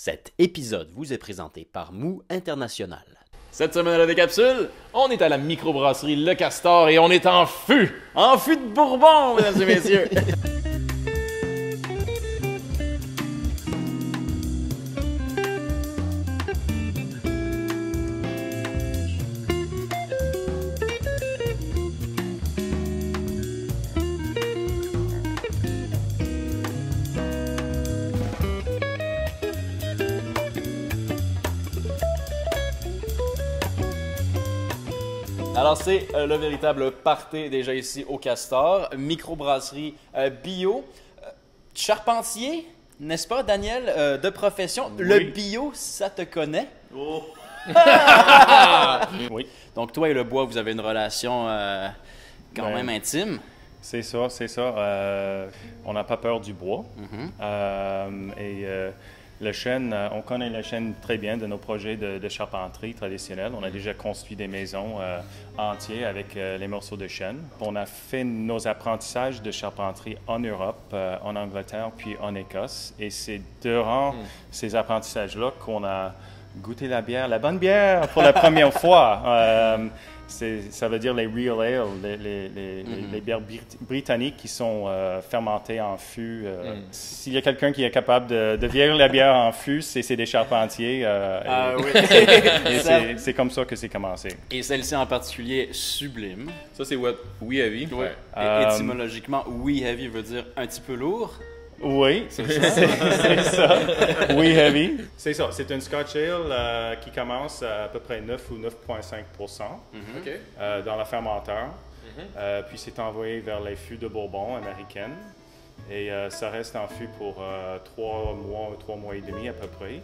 Cet épisode vous est présenté par Mou International. Cette semaine à La Décapsule, on est à la microbrasserie Le Castor et on est en fût! En fût de Bourbon, mesdames et messieurs! Alors, c'est le véritable party déjà ici au Castor, microbrasserie bio. Charpentier, n'est-ce pas, Daniel, de profession? Oui. Le bio, ça te connaît? Oh. Oui. Donc, toi et le bois, vous avez une relation quand même intime. C'est ça, c'est ça. On n'a pas peur du bois. Mm-hmm. Le chêne, on connaît le chêne très bien de nos projets de charpenterie traditionnelle. On a déjà construit des maisons entières avec les morceaux de chêne. On a fait nos apprentissages de charpenterie en Europe, en Angleterre, puis en Écosse. Et c'est durant ces apprentissages-là qu'on a goûté la bière, la bonne bière, pour la première fois. Ça veut dire les real ale, les bières britanniques qui sont fermentées en fût. S'il y a quelqu'un qui est capable de vieillir la bière en fût, c'est des charpentiers. Oui. C'est comme ça que c'est commencé. Et celle-ci en particulier, sublime. Ça, c'est Wee Heavy. Ouais. Étymologiquement, Wee Heavy veut dire un petit peu lourd. Oui, c'est ça. Wee Heavy. C'est ça. C'est une Scotch Ale qui commence à peu près 9 ou 9,5 % dans la fermenteur. Puis c'est envoyé vers les fûts de Bourbon américaine. Et ça reste en fût pour 3 mois et demi à peu près.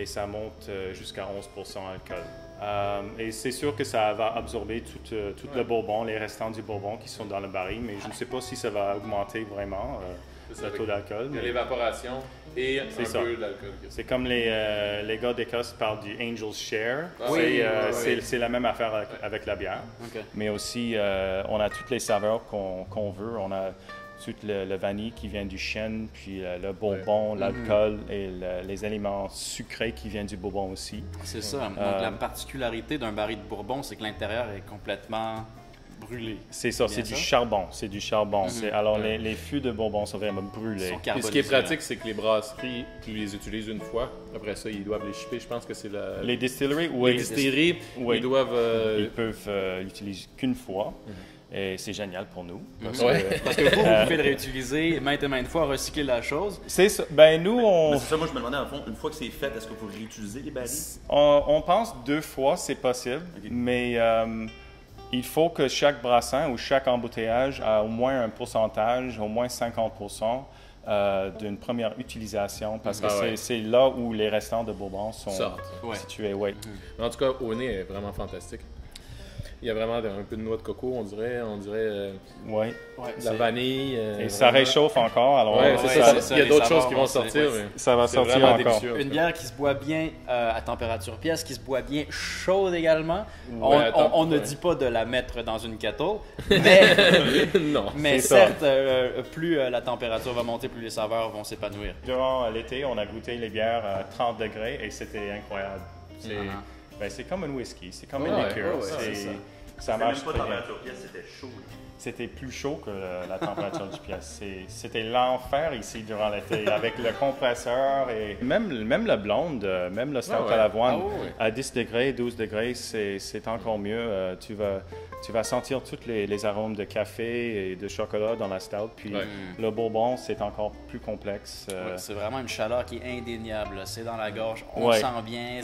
Et ça monte jusqu'à 11 % d'alcool. Et c'est sûr que ça va absorber tout le Bourbon, les restants du Bourbon qui sont dans le baril. Mais je ne sais pas si ça va augmenter vraiment. Le taux d'alcool. De l'évaporation et un peu d'alcool. C'est comme les gars d'Écosse parlent du Angel's Share. Ah, c'est la même affaire avec la bière. Okay. Mais aussi, on a toutes les saveurs qu'on veut. On a tout le vanille qui vient du chêne, puis le bourbon, l'alcool et les aliments sucrés qui viennent du bourbon aussi. C'est ça. Donc, la particularité d'un baril de bourbon, c'est que l'intérieur est complètement... brûlé. C'est ça, c'est du charbon. C'est du charbon. Alors, les fûts de bourbon sont vraiment brûlés. Et ce qui est pratique, c'est que les brasseries, tu les utilises une fois. Après ça, ils doivent les shipper. Je pense que c'est la... Les distilleries, oui. Les distilleries, oui. Ils doivent... Ils peuvent l'utiliser qu'une fois. Et c'est génial pour nous. Parce que vous pouvez le réutiliser maintes et maintes fois, recycler la chose. C'est ça. Ben nous, on... C'est ça, moi je me demandais, en fond, une fois que c'est fait, est-ce que vous réutilisez les barils? On pense 2 fois, c'est possible. Okay. Mais... il faut que chaque brassin ou chaque embouteillage a au moins un pourcentage, au moins 50 % d'une première utilisation, parce que c'est là où les restants de Bourbon sont situés. Ouais. En tout cas, au nez, est vraiment fantastique. Il y a vraiment un peu de noix de coco, on dirait de la vanille. Et ça réchauffe encore. Alors, il y a d'autres choses qui vont sortir. Mais ça va sortir encore. Une bière qui se boit bien à température pièce, qui se boit bien chaude également. Ouais, on ne dit pas de la mettre dans une kettle, mais, mais certes, plus la température va monter, plus les saveurs vont s'épanouir. Durant l'été, on a goûté les bières à 30 degrés et c'était incroyable. C'est comme un whisky, c'est comme une liqueur. Ça marche pas. La température pièce, c'était chaud. C'était plus chaud que la température du pièce. C'était l'enfer ici durant l'été, avec le compresseur et même la blonde, même le stout à l'avoine, à 10 degrés, 12 degrés, c'est encore mieux. Tu vas sentir tous les arômes de café et de chocolat dans la stout. Puis le bourbon, c'est encore plus complexe. C'est vraiment une chaleur qui est indéniable. C'est dans la gorge, on le sent bien.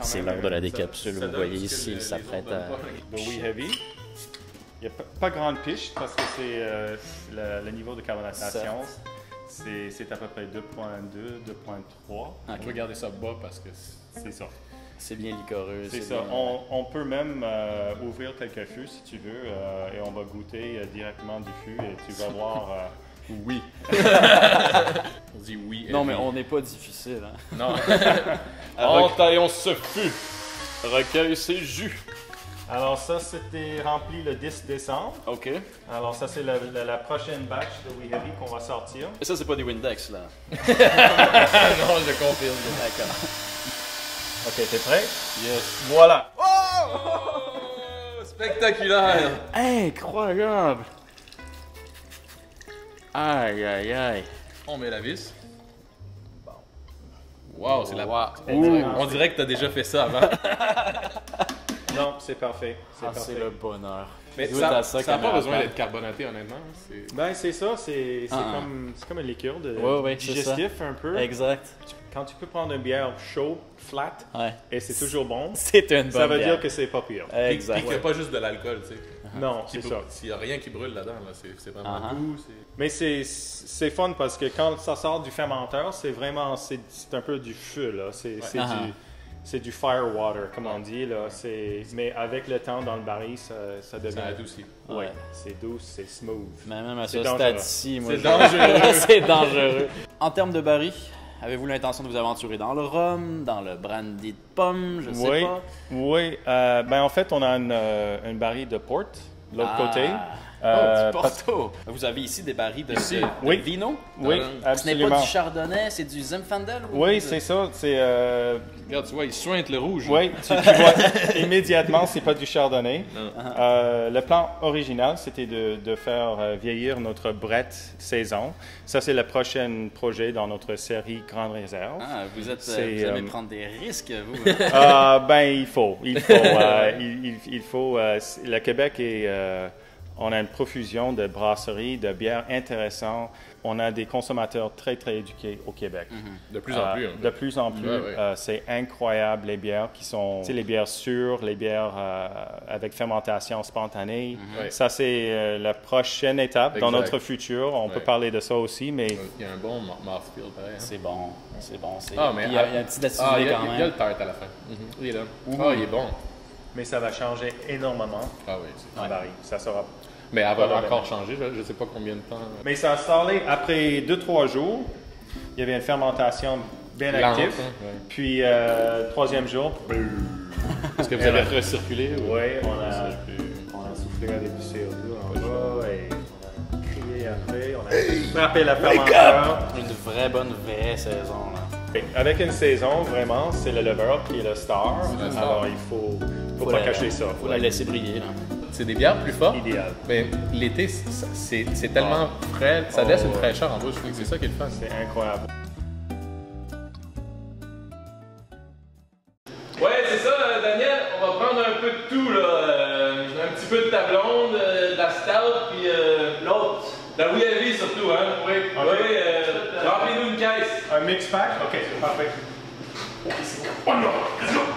C'est l'heure de la décapsule, vous voyez ici, il s'apprête à... Wee Heavy. Il n'y a pas grande piche parce que c'est le niveau de carbonatation. C'est à peu près 2,2, 2,3. On peut garder ça bas parce que c'est ça. C'est bien licoreux. C'est ça. Bien... On peut même ouvrir quelques fûts si tu veux et on va goûter directement du fût et tu vas voir. Oui. On dit oui. Non, mais on n'est pas difficile. Hein? Non. En taillant ce fût, recueille ses jus. Alors ça, c'était rempli le 10 décembre. OK. Alors ça, c'est la prochaine batch de Wee Heavy qu'on va sortir. Et ça, c'est pas du Windex, là? Non, je confirme. D'accord. OK, t'es prêt? Yes. Voilà. Oh! Oh! Spectaculaire! Incroyable! Aïe, aïe, aïe. On met la vis. Wow, c'est la part. On dirait que tu as déjà fait ça avant. Non, c'est parfait. C'est le bonheur. Mais ça n'a pas besoin d'être carbonaté, honnêtement. Ben, c'est ça. C'est comme un liqueur de digestif un peu. Exact. Quand tu peux prendre une bière chaude, flat, et c'est toujours bon, c'est une bonne bière. Ça veut dire que c'est pas pire. Exact. Et qu'il n'y a pas juste de l'alcool, tu sais. Non, c'est ça. S'il n'y a rien qui brûle là-dedans, là, c'est vraiment doux. Mais c'est fun parce que quand ça sort du fermenteur, c'est vraiment, c'est un peu du feu, là. C'est du firewater, comme on dit, là. Mais avec le temps dans le baril, ça devient... Ça adoucit. Oui, ouais. C'est doux, c'est smooth. Mais même à ce stade-ci, moi, c'est dangereux. C'est dangereux. En termes de baril, avez-vous l'intention de vous aventurer dans le rhum, dans le brandy de pomme, je sais pas? Oui, ben en fait, on a une baril de port, de l'autre côté. Du Porto! Vous avez ici des barils de vino? Oui, absolument. Ce n'est pas du Chardonnay, c'est du Zinfandel? Oui, c'est ça. Regarde, tu vois, il suinte le rouge. Oui, tu vois immédiatement, c'est pas du Chardonnay. Le plan original, c'était de faire vieillir notre brette saison. Ça, c'est le prochain projet dans notre série Grande Réserve. Ah, vous aimez prendre des risques, vous? Ben, il faut. Il faut. Le Québec est... on a une profusion de brasseries, de bières intéressantes. On a des consommateurs très, très éduqués au Québec. De plus en plus. De plus en plus. C'est incroyable, les bières qui sont... Tu sais, les bières sûres, les bières avec fermentation spontanée. Ça, c'est la prochaine étape dans notre futur. On peut parler de ça aussi, mais... Il y a un bon mouthfeel, pareil. C'est bon, c'est bon. Il y a un petit acidité quand même. Il y a le tart à la fin. Il est là. Ah, il est bon. Mais ça va changer énormément. Ah oui, c'est baril. Ça sera... Mais elle va encore changer, je ne sais pas combien de temps. Mais ça sortait après 2-3 jours. Il y avait une fermentation bien active. Puis, troisième jour. Est-ce que vous avez recirculé? Oui, on a soufflé avec du CO2 en bas et on a crié après. On a frappé la fermentation. Une vraie bonne vraie saison. Avec une saison, vraiment, c'est le lever qui est le star. Alors, il faut pas cacher ça. Il faut la laisser briller. C'est des bières plus fortes. Idéal. Mais l'été, c'est tellement frais. Ça laisse une fraîcheur en bouche. C'est ça qui est le fun. C'est incroyable. Ouais, c'est ça, Daniel. On va prendre un peu de tout, là. Un petit peu de ta blonde, de la stout, puis l'autre. De la Wee Heavy surtout, hein. Oui. Okay. Remplis-nous une caisse. Un mix pack? OK, c'est parfait. Oh non!